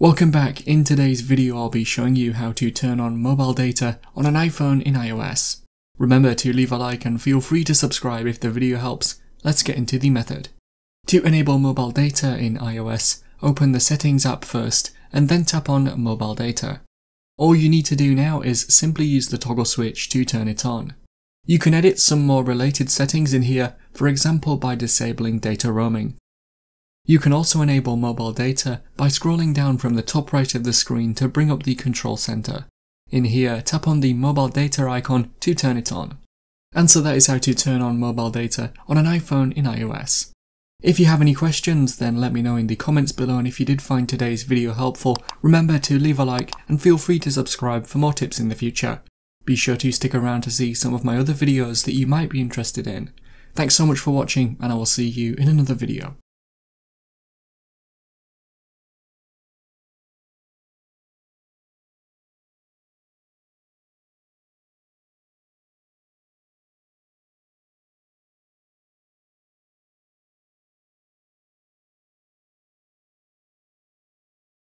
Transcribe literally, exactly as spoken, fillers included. Welcome back. In today's video I'll be showing you how to turn on mobile data on an iPhone in iOS. Remember to leave a like and feel free to subscribe if the video helps. Let's get into the method. To enable mobile data in iOS, open the Settings app first and then tap on Mobile Data. All you need to do now is simply use the toggle switch to turn it on. You can edit some more related settings in here, for example by disabling data roaming. You can also enable mobile data by scrolling down from the top right of the screen to bring up the control center. In here, tap on the mobile data icon to turn it on. And so that is how to turn on mobile data on an iPhone in iOS. If you have any questions, then let me know in the comments below, and if you did find today's video helpful, remember to leave a like and feel free to subscribe for more tips in the future. Be sure to stick around to see some of my other videos that you might be interested in. Thanks so much for watching, and I will see you in another video.